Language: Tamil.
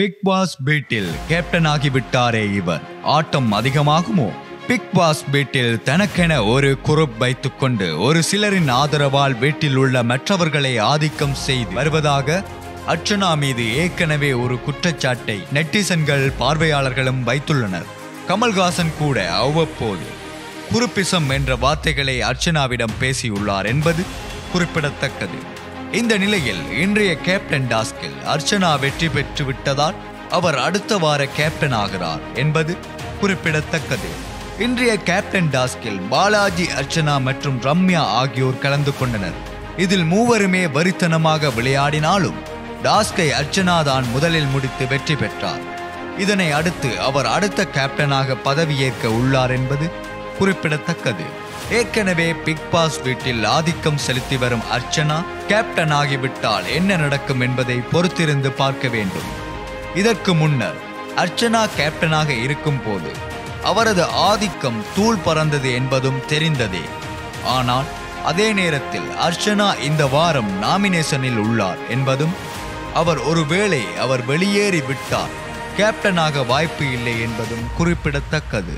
பிக் பாஸ் வீட்டில் கேப்டனாகி விட்டாரே இவர், ஆட்டம் அதிகமாகுமோ? பிக் பாஸ் வீட்டில் தனக்கென ஒரு குரூப் வைத்துக் கொண்டு ஒரு சிலரின் ஆதரவால் வீட்டில் உள்ள மற்றவர்களை ஆதிக்கம் செய்து வருவதாக அர்ச்சனா மீது ஏற்கனவே ஒரு குற்றச்சாட்டை நெட்டிசன்கள் பார்வையாளர்களும் வைத்துள்ளனர். கமல்ஹாசன் கூட அவ்வப்போது குரூப்பிசம் என்ற வார்த்தைகளை அர்ச்சனாவிடம் பேசியுள்ளார் என்பது குறிப்பிடத்தக்கது. இந்த நிலையில் இன்றைய கேப்டன் டாஸ்கில் அர்ச்சனா வெற்றி பெற்று விட்டதால் அவர் அடுத்த வார கேப்டன் ஆகிறார் என்பது குறிப்பிடத்தக்கது. இன்றைய கேப்டன் டாஸ்கில் பாலாஜி, அர்ச்சனா மற்றும் ரம்யா ஆகியோர் கலந்து கொண்டனர். இதில் மூவருமே வரித்தனமாக விளையாடினாலும் டாஸ்கை அர்ச்சனா தான் முதலில் முடித்து வெற்றி பெற்றார். இதனை அடுத்து அவர் அடுத்த கேப்டனாக பதவியேற்க உள்ளார் என்பது குறிப்பிடத்தக்கது. ஏற்கனவே பிக் பாஸ் வீட்டில் ஆதிக்கம் செலுத்தி வரும் அர்ச்சனா கேப்டன் ஆகிவிட்டால் என்ன நடக்கும் என்பதை பொறுத்திருந்து பார்க்க வேண்டும். இதற்கு முன்னர் அர்ச்சனா கேப்டனாக இருக்கும் போது அவரது ஆதிக்கம் தூள் பறந்தது என்பதும் தெரிந்ததே. ஆனால் அதே நேரத்தில் அர்ச்சனா இந்த வாரம் நாமினேஷனில் உள்ளார் என்பதும், அவர் ஒருவேளை அவர் வெளியேறி விட்டார் கேப்டனாக வாய்ப்பு இல்லை என்பதும் குறிப்பிடத்தக்கது.